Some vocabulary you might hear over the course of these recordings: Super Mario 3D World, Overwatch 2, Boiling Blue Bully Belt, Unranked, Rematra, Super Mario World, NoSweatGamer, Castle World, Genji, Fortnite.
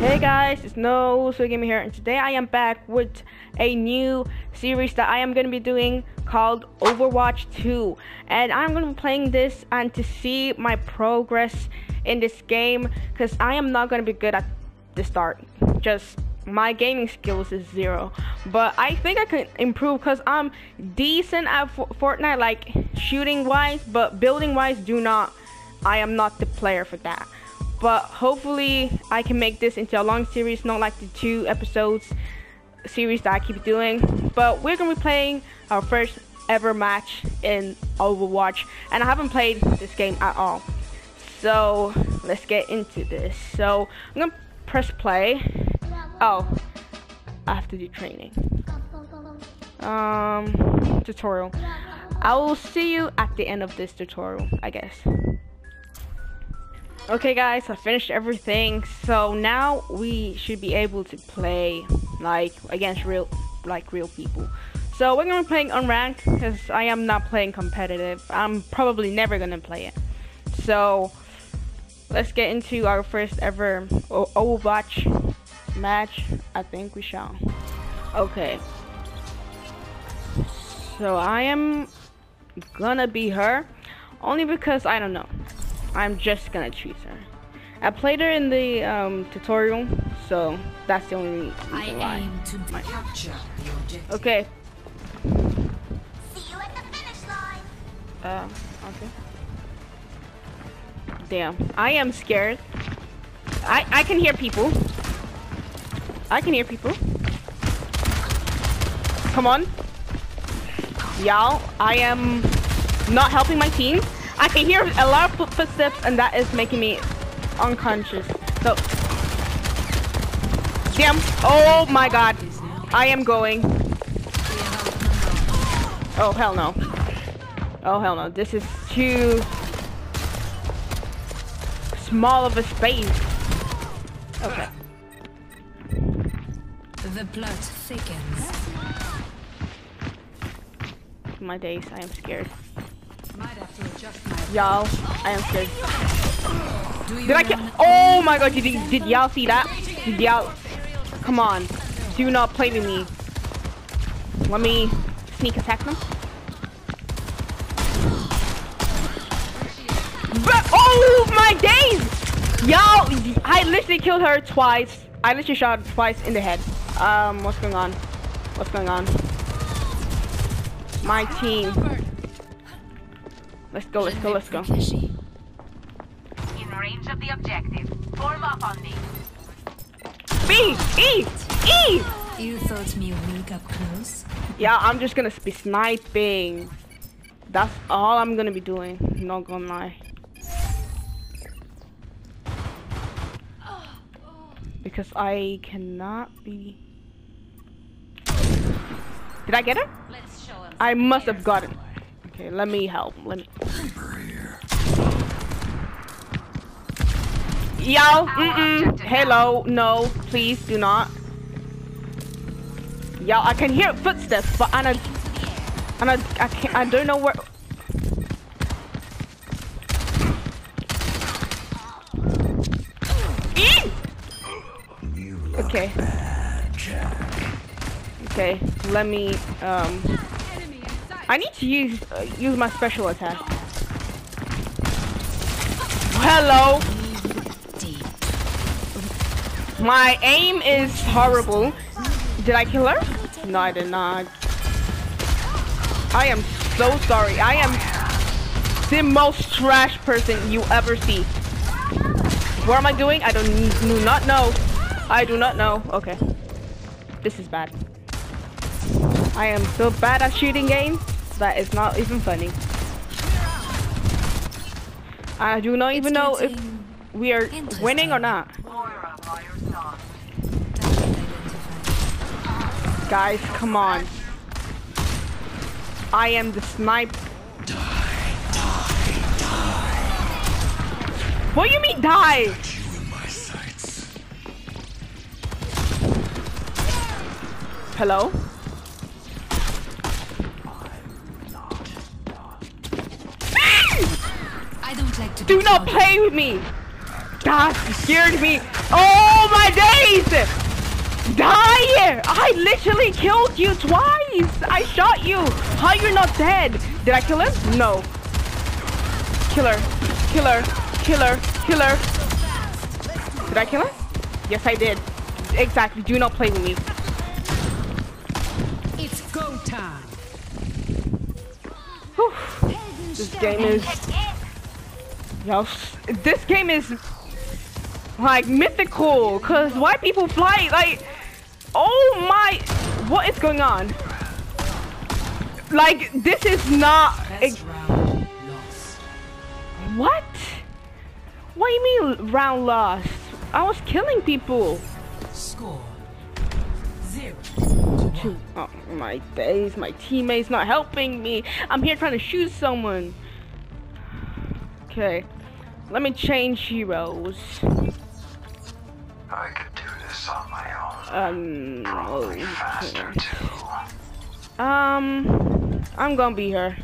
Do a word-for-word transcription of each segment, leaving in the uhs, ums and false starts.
Hey guys, it's NoSweatGamer here, and today I am back with a new series that I am going to be doing called Overwatch two, and I'm going to be playing this and to see my progress in this game, because I am not going to be good at the start. Just my gaming skills is zero, but I think I can improve because I'm decent at Fortnite, like shooting wise, but building wise do not. I am not the player for that. But hopefully I can make this into a long series, not like the two episodes series that I keep doing. But we're going to be playing our first ever match in Overwatch. And I haven't played this game at all. So let's get into this. So I'm going to press play. Oh, I have to do training. Um, tutorial. I will see you at the end of this tutorial, I guess. Okay guys, I finished everything, so now we should be able to play like against real like real people. So we're gonna be playing Unranked because I am not playing competitive. I'm probably never gonna play it. So let's get into our first ever Overwatch match. I think we shall. Okay. So I am gonna be her only because I don't know. I'm just gonna choose her. I played her in the um, tutorial, so that's the only reason I why. Aim to capture the objective. Okay. See you at the finish line. Uh, okay. Damn, I am scared. I I can hear people. I can hear people. Come on, y'all. I am not helping my team. I can hear a lot of footsteps, and that is making me unconscious. So, damn! Oh my God! I am going. Oh hell no! Oh hell no! This is too small of a space. Okay. The blood thickens. My days! I am scared. Y'all, I am scared. Did I kill? Oh my God! Did, did y'all see that? Did y'all? Come on! Do not play with me. Let me sneak attack them. But, oh my days! Y'all, I literally killed her twice. I literally shot her twice in the head. Um, what's going on? What's going on? My team. Let's go, let's go, let's go. In range of the objective. Form up on me. B! E! E! You thought me weak up close? Yeah, I'm just gonna be sniping. That's all I'm gonna be doing. Not gonna lie. Because I cannot be. Did I get it? I must have got it. Okay, let me help. Let me. Yo, mm-mm. Hello, no, please do not. Yo, I can hear footsteps, but I don't, and I, I can't, I don't know where. Okay. Okay, let me um. I need to use uh, use my special attack. Hello. My aim is horrible. Did I kill her? No, I did not. I am so sorry. I am the most trash person you ever see. What am I doing? I don't do not know. I do not know. Okay. This is bad. I am so bad at shooting games. That is not even funny. I do not even know if we are winning or not. Guys, come on. I am the sniper. Die, die, die. What do you mean die? Hello? Do not play with me! God, scared me! Oh my day! I literally killed you twice! I shot you! How you're not dead? Did I kill him? No. Killer. Killer. Killer. Killer. Did I kill him? Yes, I did. Exactly. Do not play with me. It's go time. Whew. This game is... Yo, this game is... like mythical, cause white people fly like, oh my, what is going on? Like this is not. A, what? What do you mean round lost? I was killing people. Score zero two. Oh my days, my teammates not helping me. I'm here trying to shoot someone. Okay, let me change heroes. I could do this on my own. Um, Probably okay. faster too. Um, I'm gonna be her.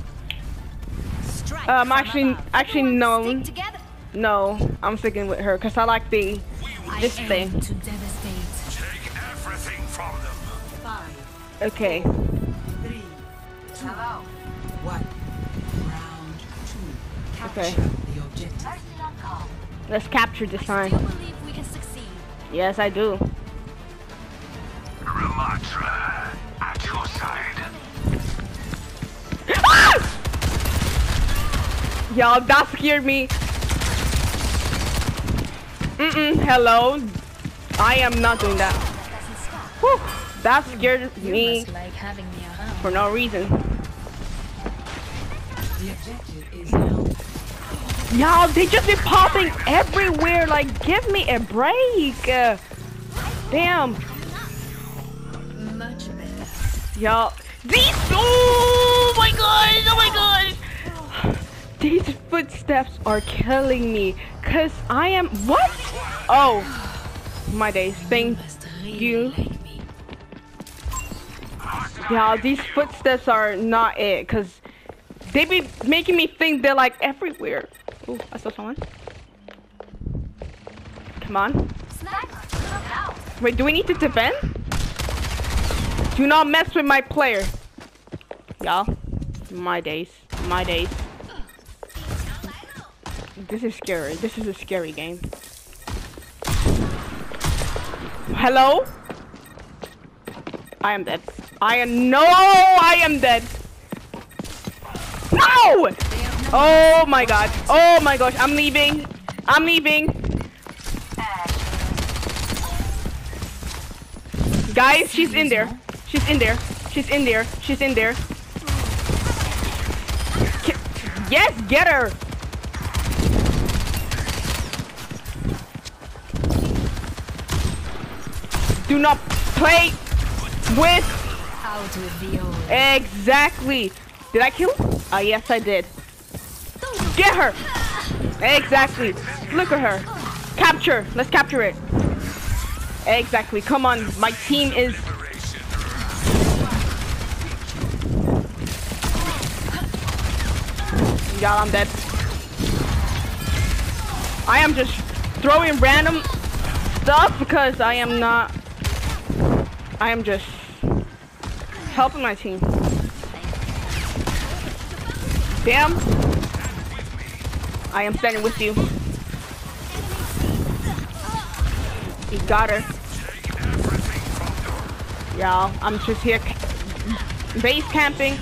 Um, actually, actually no, no, I'm sticking with her because I like the this thing. Okay. Three, two, one. Round two. Okay. Let's capture this time. Yes, I do. Rematra, at your side. Ah! Y'all, that scared me. Mm-mm, hello. I am not doing that. Whew, that scared me for no reason. Y'all, they just be popping everywhere. Like, give me a break. Uh, damn. Y'all, these. Oh my god! Oh my god! These footsteps are killing me. Cause I am what? Oh, my days. Thank you. Y'all, these footsteps are not it. Cause they be making me think they're like everywhere. Ooh, I saw someone. Come on. Wait, do we need to defend? Do not mess with my player. Y'all. My days. My days. This is scary. This is a scary game. Hello? I am dead. I am- No! I am dead. No! Oh my god. Oh my gosh. I'm leaving. I'm leaving. Guys, she's in there. She's in there. She's in there. She's in there. Yes, get her. Do not play with. Exactly. Did I kill? Ah, uh, yes, I did. Get her! Exactly. Look at her. Capture. Let's capture it. Exactly. Come on. My team is... Y'all, I'm dead. I am just throwing random stuff because I am not... I am just helping my team. Damn. I am standing with you. You got her. Y'all, I'm just here base camping.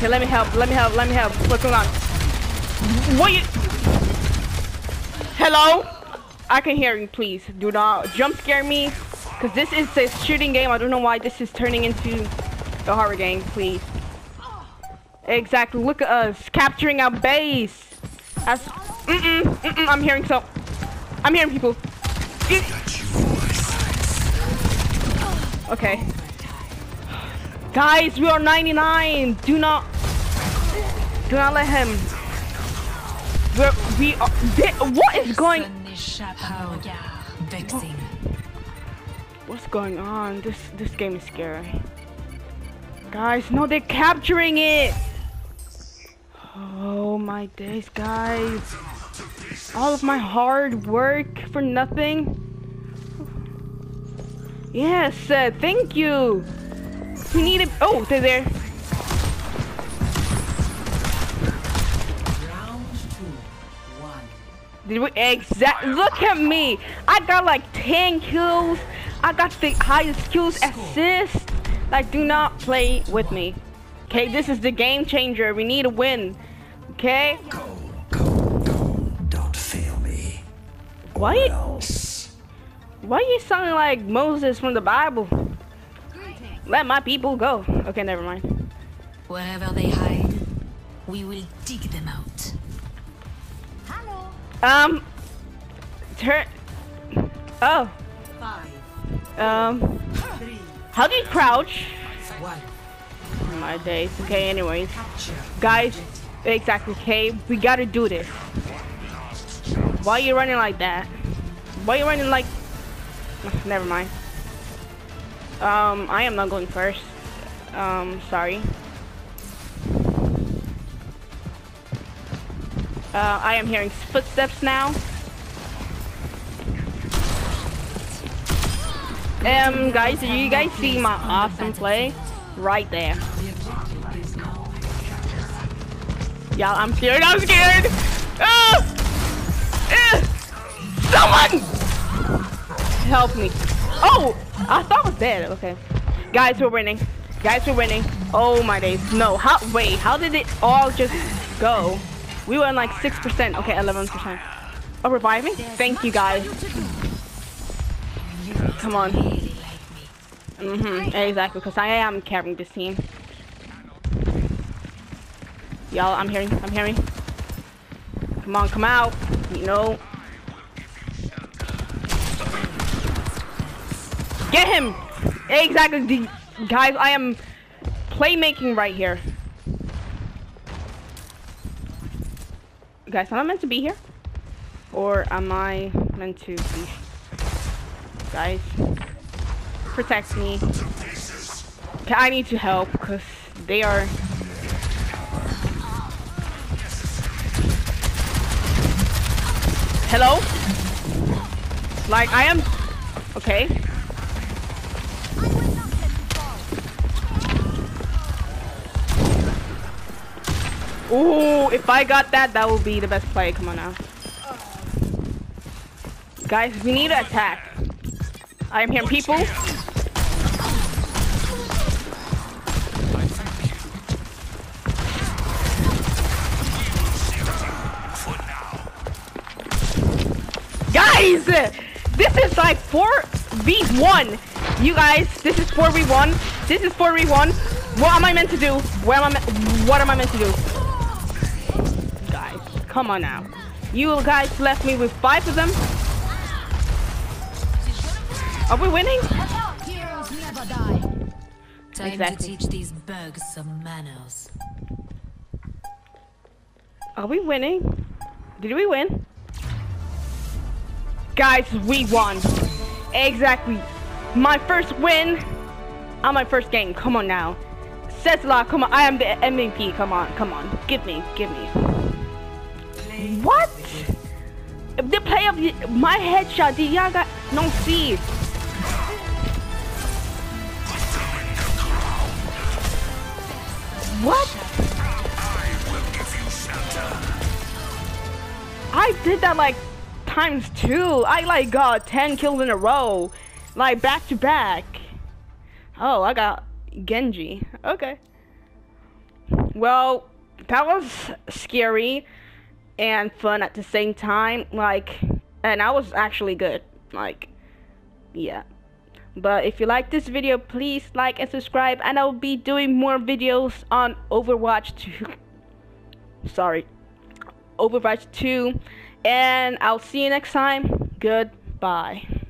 Here, let me help, let me help, let me help. What's going on? What you... Hello? I can hear you, please. Do not jump scare me. Because this is a shooting game. I don't know why this is turning into the horror game, please. Exactly, look at us. Capturing our base. As mm-mm, mm-mm, I'm hearing so I'm hearing people. It, okay. Guys, we are ninety-nine. Do not do not let him. We're, we are they, what is going what, What's going on? This this game is scary. Guys, no, they're capturing it. Oh my days, guys. All of my hard work for nothing. Yes, uh, thank you. We need a. Oh, they're there. Round two, one. Did we exact? Look at me. I got like ten kills. I got the highest kills assist. Like, do not play with me. Okay, this is the game changer. We need a win. Okay. Go, go, go! Don't fail me. What? Else. Why are you sounding like Moses from the Bible? Let my people go. Okay, never mind. Wherever they hide, we will dig them out. Hello. Um. Turn. Oh. Five. Um. Three. How do you crouch? One. My days. Okay. Anyways, guys. Exactly. Okay. We gotta do this. Why are you running like that? Why are you running like? Never mind. Um, I am not going first. Um, sorry. Uh, I am hearing footsteps now. Um, guys, did you guys see my awesome play? Right there. Y'all, I'm scared. I'm scared. Uh, uh, someone help me. Oh, I thought it was dead. Okay, guys, we're winning. Guys, we're winning. Oh my days. No, how? Wait, how did it all just go? We were in like six percent. Okay, eleven percent. Oh, reviving. Thank you, guys. Come on. Mm-hmm. Exactly, because I am carrying this team. Y'all, I'm hearing. I'm hearing. Come on, come out. You know. Get him! Exactly, the, guys. I am playmaking right here. Guys, am I meant to be here, or am I meant to be? Guys, protect me. I need to help because they are. Hello? Like I am. Okay. Ooh, if I got that, that would be the best play. Come on now. Guys, we need to attack. I am hearing people. Guys, this is like four v one. You guys, this is four v one. This is four v one. What am I meant to do? What am I, what am I meant to do? Come on now. You guys left me with five of them. Are we winning? Heroes never die. Time exactly. To teach these bugs some manners. Are we winning? Did we win? Guys, we won. Exactly. My first win on my first game. Come on now. Says a lot. Come on. I am the M V P. Come on. Come on. Give me. Give me. What? The play of my headshot, did y'all got no see? What? I did that like times two. I like got ten kills in a row, like back to back. Oh, I got Genji. Okay. Well, that was scary and fun at the same time, like, and I was actually good, like, yeah. But if you like this video, please like and subscribe, and I'll be doing more videos on Overwatch two, sorry, Overwatch two, and I'll see you next time. Goodbye.